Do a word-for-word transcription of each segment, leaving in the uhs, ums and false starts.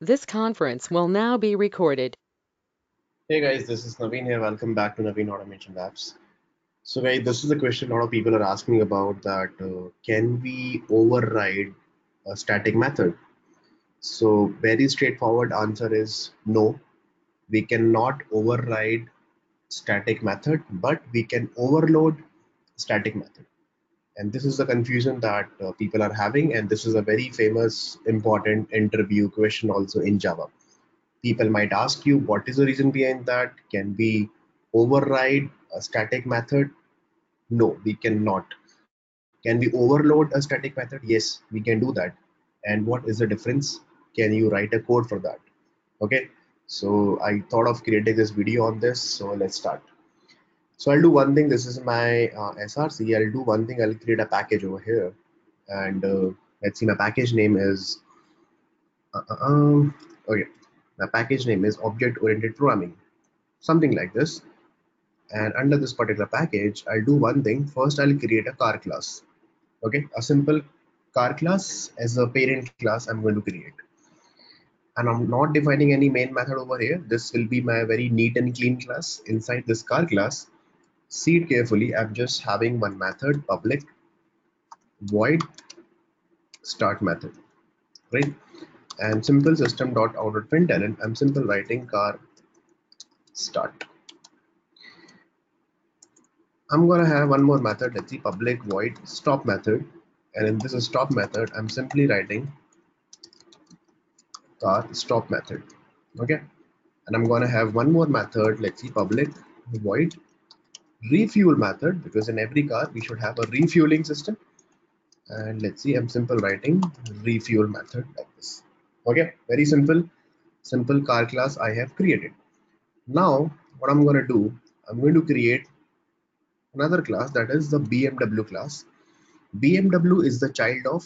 This conference will now be recorded. Hey guys, this is Naveen here. Welcome back to Naveen Automation Labs. So guys, this is the question a lot of people are asking about, that uh, can we override a static method? So very straightforward answer is no. We cannot override static method, but we can overload static method. And this is the confusion that uh, people are having, and this is a very famous important interview question also in Java. People might ask you, what is the reason behind that? Can we override a static method? No, we cannot. Can we overload a static method? Yes, we can do that. And what is the difference? Can you write a code for that? Okay, so I thought of creating this video on this, so let's start. So I'll do one thing. This is my uh, S R C. I'll do one thing. I'll create a package over here, and uh, let's see. My package name is uh, uh, um, okay. My package name is object-oriented programming, something like this. And under this particular package, I'll do one thing. First, I'll create a car class. Okay, a simple car class as a parent class. I'm going to create, and I'm not defining any main method over here. This will be my very neat and clean class. Inside this car class, see it carefully, I'm just having one method, public void start method, right? And simple system dot out println, I'm simple writing car start. I'm gonna have one more method, let's see, public void stop method, and in this stop method I'm simply writing car stop method. Okay, and I'm gonna have one more method, let's see, public void refuel method, because in every car we should have a refueling system, and let's see, I'm simple writing refuel method like this. Okay, very simple simple car class I have created. Now what I'm going to do, I'm going to create another class, that is the B M W class. B M W is the child of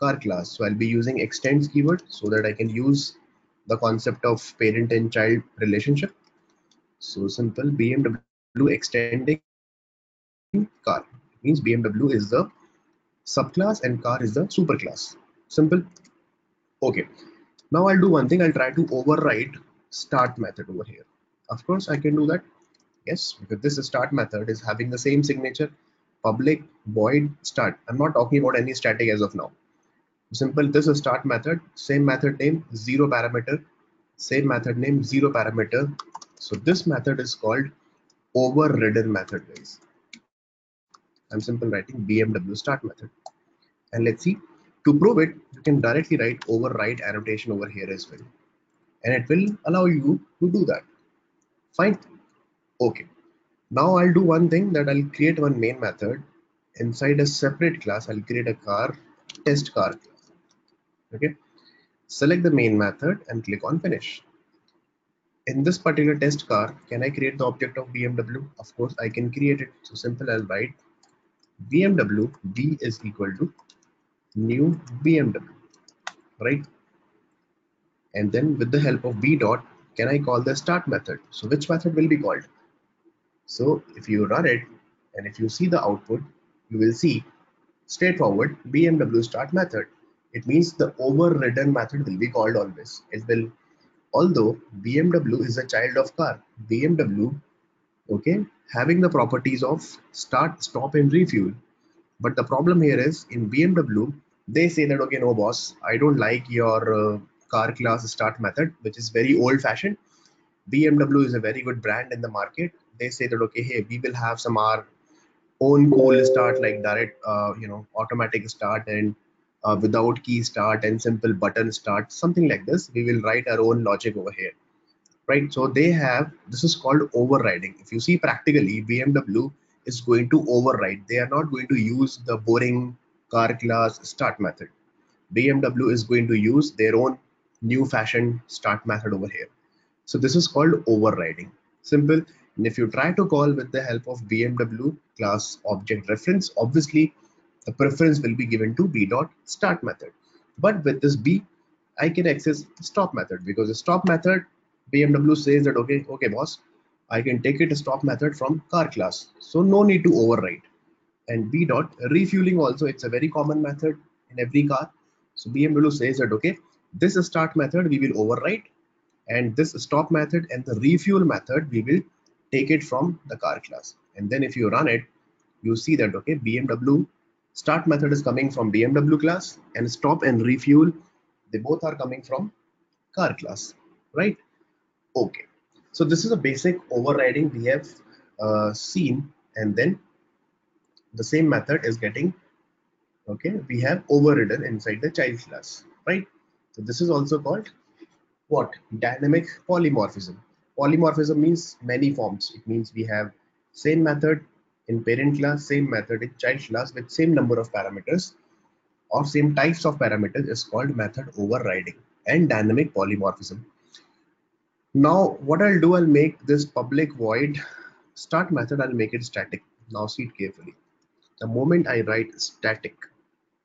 car class, so I'll be using extends keyword so that I can use the concept of parent and child relationship. So simple B M W extending car, it means B M W is the subclass and car is the superclass. Simple. Okay, now I'll do one thing, I'll try to override start method over here. Of course I can do that, yes, because this start method is having the same signature, public void start. I'm not talking about any static as of now. Simple, this is start method, same method name, zero parameter, same method name, zero parameter. So this method is called overridden method, guys. I'm simple writing B M W start method, and let's see, to prove it you can directly write override annotation over here as well, and it will allow you to do that. Fine. Okay, now I'll do one thing, that I'll create one main method inside a separate class. I'll create a car test car class. Okay, select the main method and click on finish. In this particular test car, can I create the object of B M W? Of course I can create it. So simple, I'll write B M W, B is equal to new B M W, right? And then with the help of B dot, can I call the start method? So which method will be called? So if you run it and if you see the output, you will see straightforward B M W start method. It means the overridden method will be called always. It will, although B M W is a child of car, B M W, okay, having the properties of start, stop and refuel. But the problem here is, in B M W, they say that, okay, no boss, I don't like your uh, car class start method, which is very old fashioned. B M W is a very good brand in the market. They say that, okay, hey, we will have some our own cold start, like direct, uh, you know, automatic start, and Uh, without key start and simple button start, something like this. We will write our own logic over here, right? So they have, this is called overriding. If you see practically, B M W is going to override. They are not going to use the boring car class start method. B M W is going to use their own new fashioned start method over here. So this is called overriding. Simple. And if you try to call with the help of B M W class object reference, obviously the preference will be given to B dot start method, but with this B, I can access stop method, because the stop method, B M W says that, okay, okay boss, I can take it a stop method from car class, so no need to override. And B dot refueling also, it's a very common method in every car. So B M W says that, okay, this start method we will override, and this stop method and the refuel method we will take it from the car class. And then if you run it, you see that okay, B M W start method is coming from B M W class, and stop and refuel, they both are coming from car class, right? Okay, so this is a basic overriding we have uh, seen, and then the same method is getting, okay, we have overridden inside the child class, right? So this is also called what? Dynamic polymorphism. Polymorphism means many forms. It means we have same method in parent class, same method in child class with same number of parameters or same types of parameters is called method overriding and dynamic polymorphism. Now what I'll do, I'll make this public void start method, I'll make it static. Now see it carefully. The moment I write static,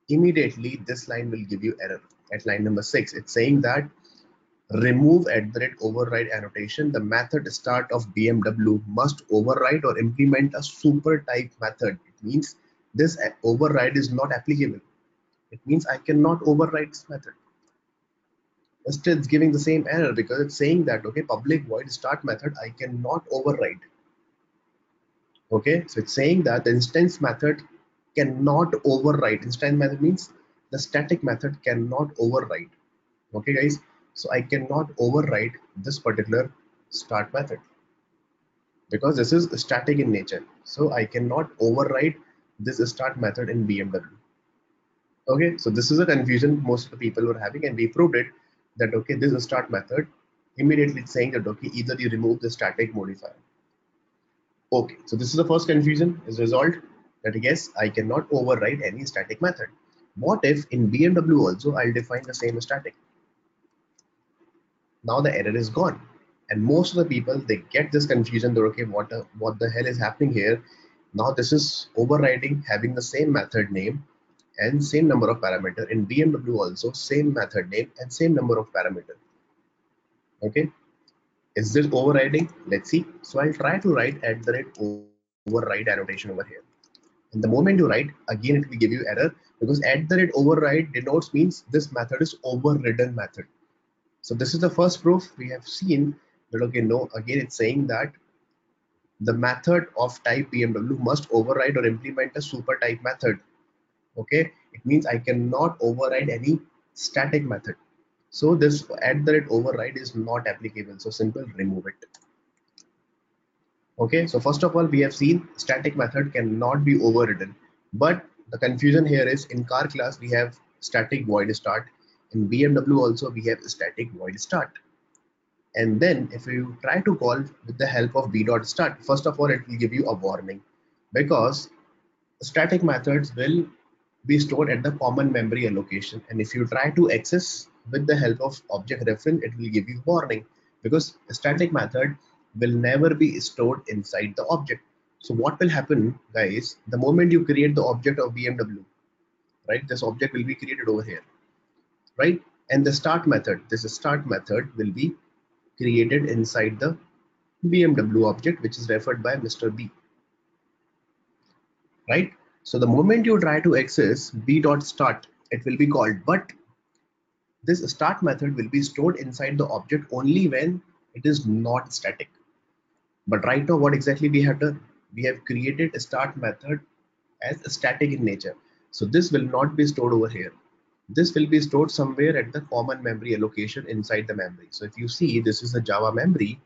immediately this line will give you error. At line number six, it's saying that remove at the rate override annotation, the method start of B M W must override or implement a super type method. It means this override is not applicable. It means I cannot override this method. Still, it's giving the same error because it's saying that okay, public void start method I cannot override. Okay, so it's saying that the instance method cannot override. Instance method means the static method cannot override. Okay guys, so I cannot override this particular start method because this is static in nature. So I cannot override this start method in B M W. Okay, so this is a confusion most of the people were having, and we proved it that okay, this is start method, immediately it's saying that okay, either you remove the static modifier. Okay, so this is the first confusion is resolved, that yes, I cannot override any static method. What if in B M W also I'll define the same static? Now the error is gone, and most of the people, they get this confusion that okay, what the, what the hell is happening here? Now this is overriding having the same method name and same number of parameter. In B M W also same method name and same number of parameter. Okay. Is this overriding? Let's see. So I'll try to write at the rate override annotation over here. And the moment you write, again it will give you error because at the rate override denotes means this method is overridden method. So this is the first proof we have seen that okay, no, again it's saying that the method of type B M W must override or implement a super type method. Okay, it means I cannot override any static method. So this at the rate override is not applicable. So simple, remove it. Okay, so first of all, we have seen static method cannot be overridden, but the confusion here is in car class, we have static void start. In B M W also we have static void start. And then if you try to call with the help of B dot start, first of all, it will give you a warning because static methods will be stored at the common memory allocation. And if you try to access with the help of object reference, it will give you warning because a static method will never be stored inside the object. So what will happen guys, the moment you create the object of B M W, right? This object will be created over here, right? And the start method, this start method will be created inside the B M W object, which is referred by Mister B, right? So the moment you try to access B.start, it will be called, but this start method will be stored inside the object only when it is not static. But right now, what exactly we have done? We have created a start method as a static in nature. So this will not be stored over here. This will be stored somewhere at the common memory allocation inside the memory. So if you see, this is the Java memory.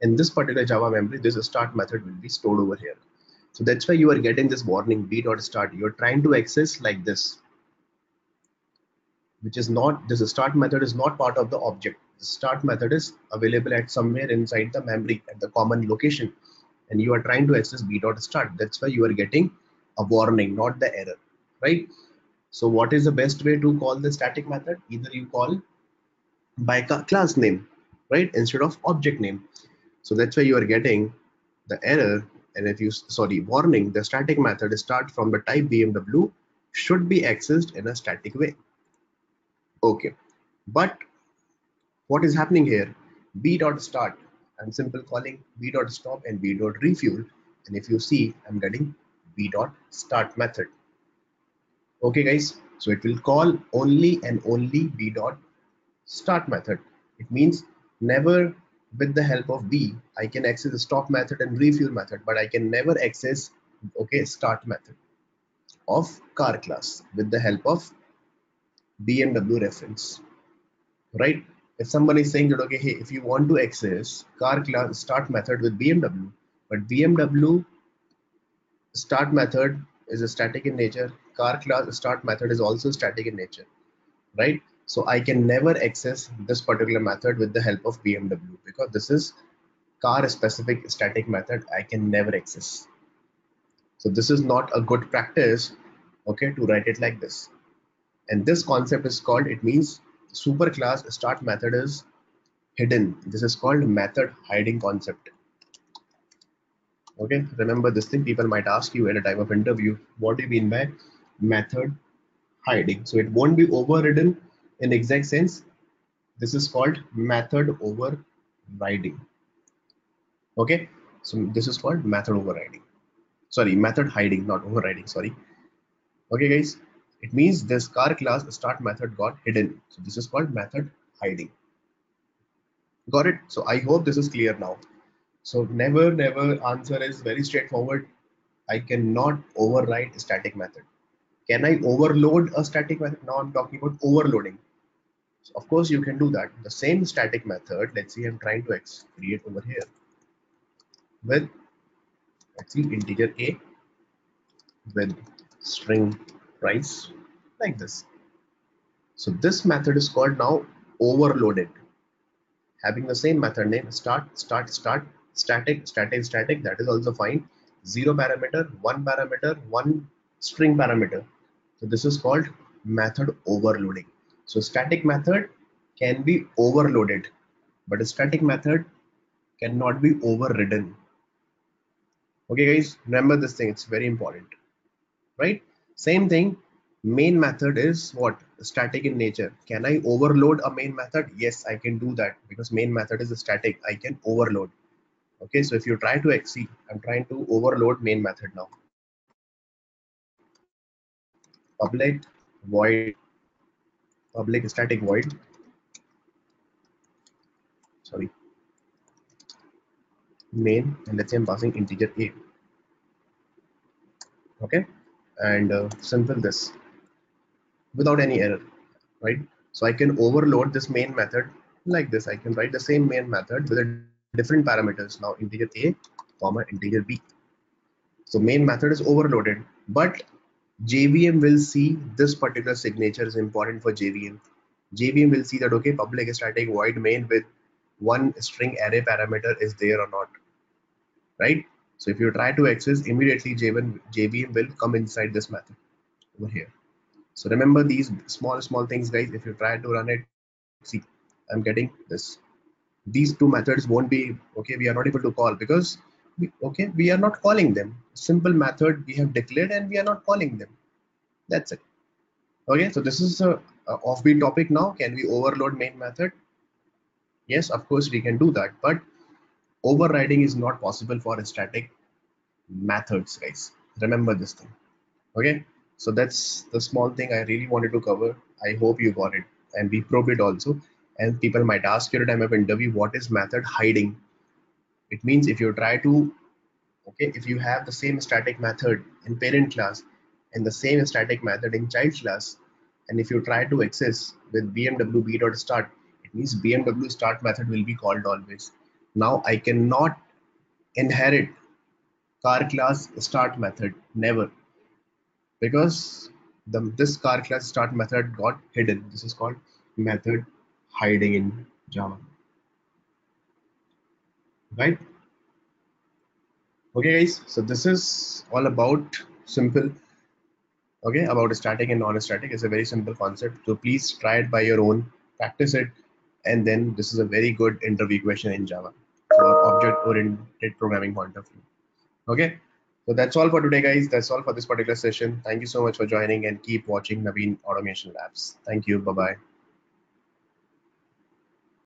In this particular Java memory, this start method will be stored over here. So that's why you are getting this warning B.start. You're trying to access like this, which is not, this start method is not part of the object. The start method is available at somewhere inside the memory at the common location, and you are trying to access B.start. That's why you are getting a warning, not the error, right? So what is the best way to call the static method? Either you call by class name, right? Instead of object name. So that's why you are getting the error. And if you, sorry, warning, the static method start from the type B M W should be accessed in a static way. Okay, but what is happening here? B.start, I'm simple calling B.stop and B.refuel, and if you see, I'm getting B.start method. Okay guys, so it will call only and only B. start method. It means never with the help of B, I can access the stop method and refuel method, but I can never access, okay, start method of car class with the help of B M W reference, right? If somebody is saying that, okay, hey, if you want to access car class start method with B M W, but B M W start method is a static in nature, car class start method is also static in nature, right? So I can never access this particular method with the help of B M W because this is car specific static method. I can never access. So this is not a good practice, okay, to write it like this. And this concept is called, it means superclass start method is hidden. This is called method hiding concept. Okay, remember this thing, people might ask you at a time of interview, what do you mean by method hiding? So it won't be overridden in exact sense. This is called method overriding. Okay, so this is called method overriding. Sorry, method hiding, not overriding, sorry. Okay guys, it means this car class start method got hidden. So this is called method hiding. Got it? So I hope this is clear now. So never, never answer is very straightforward. I cannot override a static method. Can I overload a static method? Now I'm talking about overloading. So of course you can do that. The same static method, let's see, I'm trying to create over here with, let's see, integer A with string price like this. So this method is called now overloaded. Having the same method name, start, start, start, static, static, static, that is also fine. Zero parameter, one parameter, one string parameter. So this is called method overloading. So static method can be overloaded, but a static method cannot be overridden. Okay guys, remember this thing, it's very important, right? Same thing, main method is what? Static in nature. Can I overload a main method? Yes, I can do that because main method is a static. I can overload. Okay, so if you try to exceed, I'm trying to overload main method now. Public void, public static void. Sorry. Main, and let's say I'm passing integer A. Okay, and uh, simple this without any error, right? So I can overload this main method like this. I can write the same main method with a different parameters now, integer A comma integer B. So main method is overloaded, but J V M will see this particular signature is important for J V M. J V M will see that, okay, public static void main with one string array parameter is there or not, right? So if you try to access immediately, J V M will come inside this method over here. So remember these small small things guys. If you try to run it, see, I'm getting this, these two methods won't be, okay, we are not able to call because we, okay, we are not calling them. Simple method we have declared and we are not calling them, that's it. Okay, so this is a, a offbeat topic now. Can we overload main method? Yes, of course we can do that, but overriding is not possible for static methods guys. Remember this thing. Okay, so that's the small thing I really wanted to cover. I hope you got it and we probed it also. And people might ask you at a time of interview, what is method hiding? It means if you try to, okay, if you have the same static method in parent class and the same static method in child class, and if you try to access with B M W B.start, it means B M W start method will be called always. Now I cannot inherit car class start method, never, because the, this car class start method got hidden. This is called method hiding in Java, right? Okay guys, so this is all about simple, okay, about static and non-static. It's a very simple concept. So please try it by your own, practice it. And then this is a very good interview question in Java for object-oriented programming point of view. Okay, so that's all for today, guys. That's all for this particular session. Thank you so much for joining and keep watching Naveen Automation Labs. Thank you. Bye-bye.